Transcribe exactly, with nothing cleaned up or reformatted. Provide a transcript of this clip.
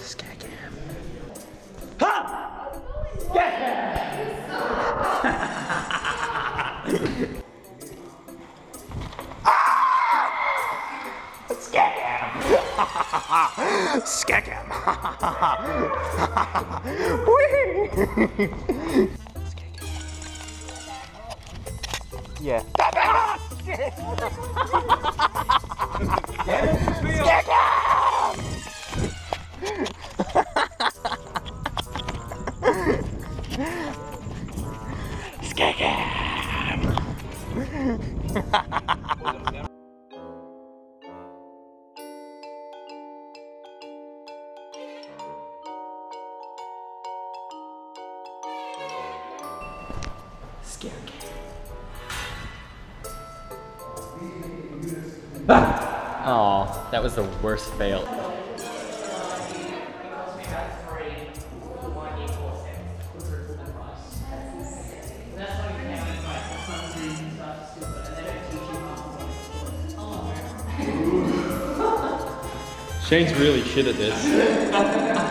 Skag him. Ha! Yeah! Skag him! Yeah. Skag him! Skag him! Scare game. Ah! Oh, that was the worst fail. Shane's really shit at this.